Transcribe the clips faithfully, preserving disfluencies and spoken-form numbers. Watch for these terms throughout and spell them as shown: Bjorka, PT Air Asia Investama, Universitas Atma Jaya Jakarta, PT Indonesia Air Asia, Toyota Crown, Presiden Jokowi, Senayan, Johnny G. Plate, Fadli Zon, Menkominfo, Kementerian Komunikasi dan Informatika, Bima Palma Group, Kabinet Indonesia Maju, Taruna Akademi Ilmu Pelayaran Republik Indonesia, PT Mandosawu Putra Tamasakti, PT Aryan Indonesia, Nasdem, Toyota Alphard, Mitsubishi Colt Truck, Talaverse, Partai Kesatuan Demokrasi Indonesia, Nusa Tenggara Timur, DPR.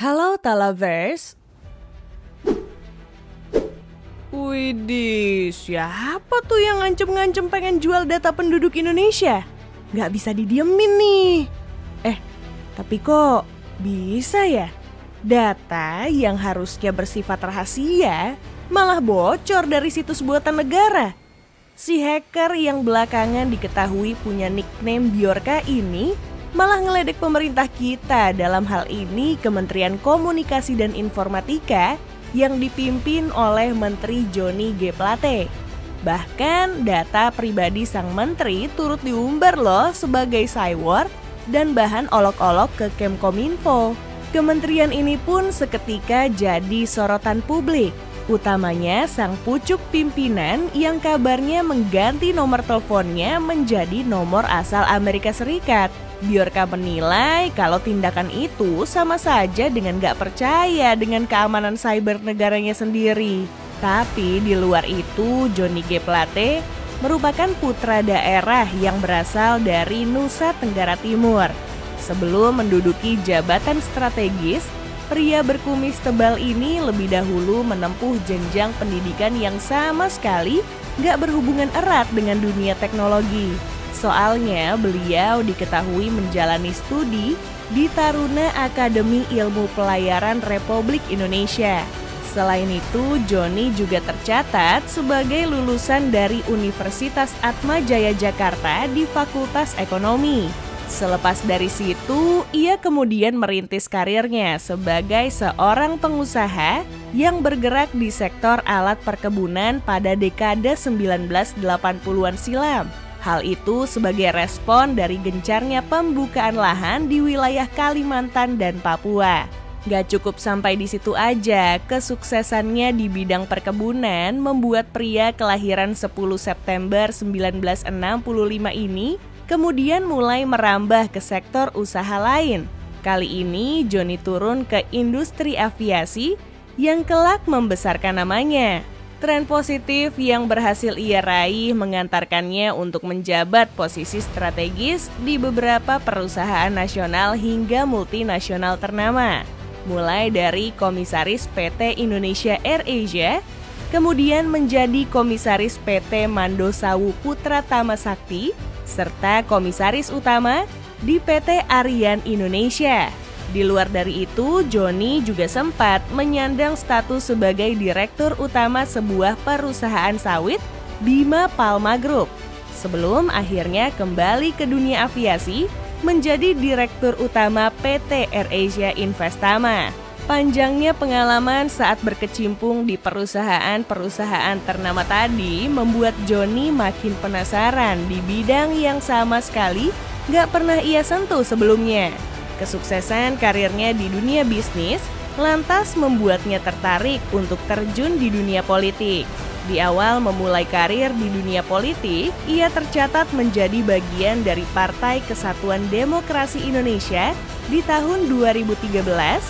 Halo Talaverse. Widih, siapa tuh yang ngancem-ngancem pengen jual data penduduk Indonesia? Nggak bisa didiemin nih. Eh, tapi kok bisa ya? Data yang harusnya bersifat rahasia malah bocor dari situs buatan negara. Si hacker yang belakangan diketahui punya nickname Bjorka ini malah ngeledek pemerintah kita, dalam hal ini Kementerian Komunikasi dan Informatika yang dipimpin oleh Menteri Johnny G. Plate. Bahkan data pribadi sang menteri turut diumbar loh sebagai cywar dan bahan olok-olok ke Menkominfo. Kementerian ini pun seketika jadi sorotan publik, utamanya sang pucuk pimpinan yang kabarnya mengganti nomor teleponnya menjadi nomor asal Amerika Serikat. Bjorka menilai kalau tindakan itu sama saja dengan gak percaya dengan keamanan cyber negaranya sendiri. Tapi di luar itu, Johnny G. Plate merupakan putra daerah yang berasal dari Nusa Tenggara Timur. Sebelum menduduki jabatan strategis, pria berkumis tebal ini lebih dahulu menempuh jenjang pendidikan yang sama sekali gak berhubungan erat dengan dunia teknologi. Soalnya beliau diketahui menjalani studi di Taruna Akademi Ilmu Pelayaran Republik Indonesia. Selain itu, Johnny juga tercatat sebagai lulusan dari Universitas Atma Jaya Jakarta di Fakultas Ekonomi. Selepas dari situ, ia kemudian merintis karirnya sebagai seorang pengusaha yang bergerak di sektor alat perkebunan pada dekade sembilan belas delapan puluhan silam. Hal itu sebagai respon dari gencarnya pembukaan lahan di wilayah Kalimantan dan Papua. Gak cukup sampai di situ aja, kesuksesannya di bidang perkebunan membuat pria kelahiran sepuluh September seribu sembilan ratus enam puluh lima ini kemudian mulai merambah ke sektor usaha lain. Kali ini Johnny turun ke industri aviasi yang kelak membesarkan namanya. Tren positif yang berhasil ia raih mengantarkannya untuk menjabat posisi strategis di beberapa perusahaan nasional hingga multinasional ternama. Mulai dari komisaris P T Indonesia Air Asia, kemudian menjadi komisaris P T Mandosawu Putra Tamasakti, serta komisaris utama di P T Aryan Indonesia. Di luar dari itu, Johnny juga sempat menyandang status sebagai direktur utama sebuah perusahaan sawit, Bima Palma Group, sebelum akhirnya kembali ke dunia aviasi menjadi direktur utama P T Air Asia Investama. Panjangnya pengalaman saat berkecimpung di perusahaan-perusahaan ternama tadi membuat Johnny makin penasaran di bidang yang sama sekali gak pernah ia sentuh sebelumnya. Kesuksesan karirnya di dunia bisnis lantas membuatnya tertarik untuk terjun di dunia politik. Di awal memulai karir di dunia politik, ia tercatat menjadi bagian dari Partai Kesatuan Demokrasi Indonesia di tahun dua ribu tiga belas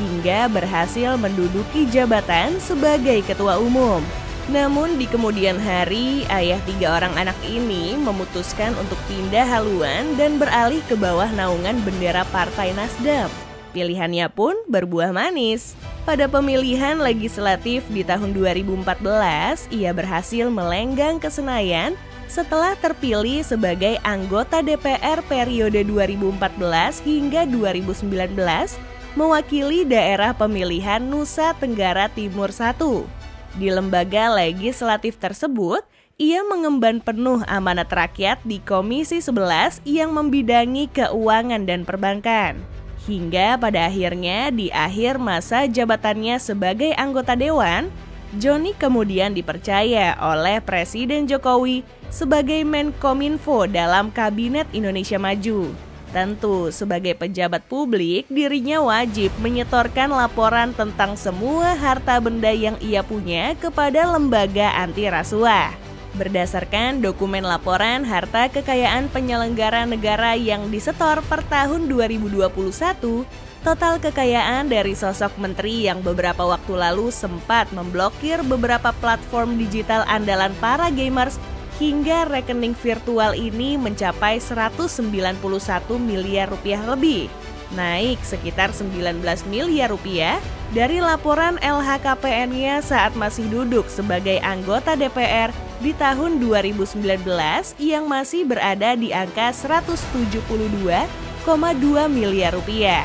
hingga berhasil menduduki jabatan sebagai ketua umum. Namun di kemudian hari, ayah tiga orang anak ini memutuskan untuk pindah haluan dan beralih ke bawah naungan bendera Partai Nasdem. Pilihannya pun berbuah manis. Pada pemilihan legislatif di tahun dua ribu empat belas, ia berhasil melenggang ke Senayan setelah terpilih sebagai anggota D P R periode dua ribu empat belas hingga dua ribu sembilan belas, mewakili daerah pemilihan Nusa Tenggara Timur satu. Di lembaga legislatif tersebut, ia mengemban penuh amanat rakyat di Komisi sebelas yang membidangi keuangan dan perbankan. Hingga pada akhirnya di akhir masa jabatannya sebagai anggota dewan, Johnny kemudian dipercaya oleh Presiden Jokowi sebagai Menkominfo dalam Kabinet Indonesia Maju. Tentu, sebagai pejabat publik, dirinya wajib menyetorkan laporan tentang semua harta benda yang ia punya kepada lembaga anti rasuah. Berdasarkan dokumen laporan harta kekayaan penyelenggara negara yang disetor per tahun dua ribu dua puluh satu, total kekayaan dari sosok menteri yang beberapa waktu lalu sempat memblokir beberapa platform digital andalan para gamers hingga rekening virtual ini mencapai seratus sembilan puluh satu miliar rupiah lebih. naik sekitar sembilan belas miliar rupiah dari laporan L H K P N-nya saat masih duduk sebagai anggota D P R di tahun dua ribu sembilan belas yang masih berada di angka seratus tujuh puluh dua koma dua miliar rupiah.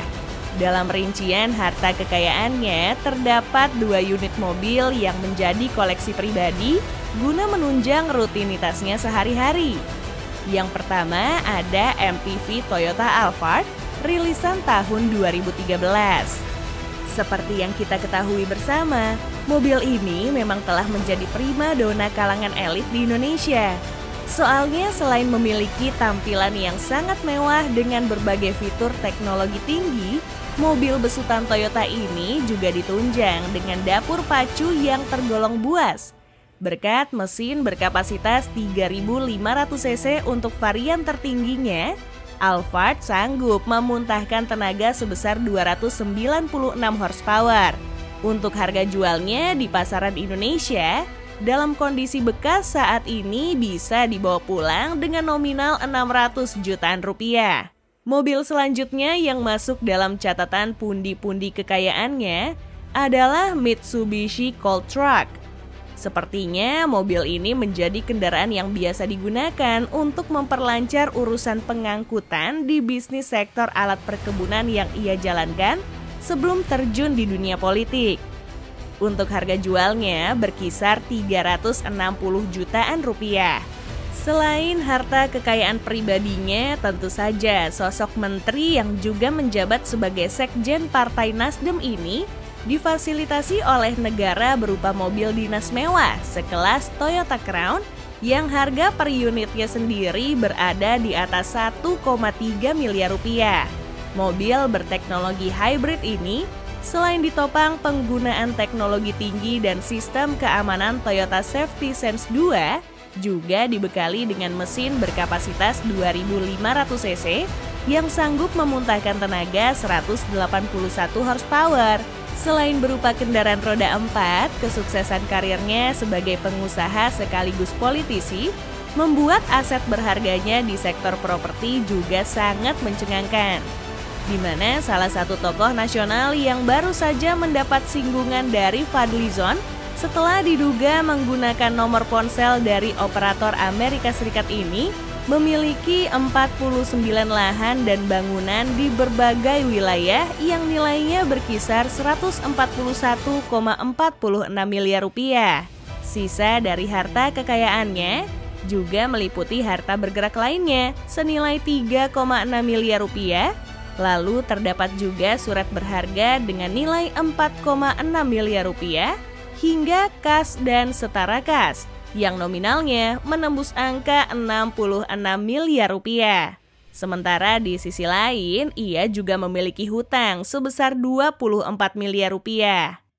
Dalam rincian harta kekayaannya terdapat dua unit mobil yang menjadi koleksi pribadi guna menunjang rutinitasnya sehari-hari. Yang pertama ada M P V Toyota Alphard rilisan tahun dua ribu tiga belas. Seperti yang kita ketahui bersama, mobil ini memang telah menjadi prima dona kalangan elit di Indonesia. Soalnya selain memiliki tampilan yang sangat mewah dengan berbagai fitur teknologi tinggi, mobil besutan Toyota ini juga ditunjang dengan dapur pacu yang tergolong buas. Berkat mesin berkapasitas tiga ribu lima ratus cc untuk varian tertingginya, Alphard sanggup memuntahkan tenaga sebesar dua ratus sembilan puluh enam horsepower. Untuk harga jualnya di pasaran Indonesia, dalam kondisi bekas saat ini bisa dibawa pulang dengan nominal enam ratus jutaan rupiah. Mobil selanjutnya yang masuk dalam catatan pundi-pundi kekayaannya adalah Mitsubishi Colt Truck. Sepertinya mobil ini menjadi kendaraan yang biasa digunakan untuk memperlancar urusan pengangkutan di bisnis sektor alat perkebunan yang ia jalankan sebelum terjun di dunia politik. Untuk harga jualnya berkisar tiga ratus enam puluh jutaan rupiah. Selain harta kekayaan pribadinya, tentu saja sosok menteri yang juga menjabat sebagai sekjen Partai Nasdem ini difasilitasi oleh negara berupa mobil dinas mewah sekelas Toyota Crown yang harga per unitnya sendiri berada di atas satu koma tiga miliar rupiah. Mobil berteknologi hybrid ini selain ditopang penggunaan teknologi tinggi dan sistem keamanan Toyota Safety Sense dua, juga dibekali dengan mesin berkapasitas dua ribu lima ratus cc yang sanggup memuntahkan tenaga seratus delapan puluh satu horsepower. Selain berupa kendaraan roda empat, kesuksesan karirnya sebagai pengusaha sekaligus politisi membuat aset berharganya di sektor properti juga sangat mencengangkan. Di mana salah satu tokoh nasional yang baru saja mendapat singgungan dari Fadli Zon setelah diduga menggunakan nomor ponsel dari operator Amerika Serikat ini memiliki empat puluh sembilan lahan dan bangunan di berbagai wilayah yang nilainya berkisar seratus empat puluh satu koma empat enam miliar rupiah. Sisa dari harta kekayaannya juga meliputi harta bergerak lainnya senilai tiga koma enam miliar rupiah. Lalu terdapat juga surat berharga dengan nilai empat koma enam miliar rupiah hingga kas dan setara kas yang nominalnya menembus angka enam puluh enam miliar rupiah. Sementara di sisi lain, ia juga memiliki hutang sebesar dua puluh empat miliar rupiah.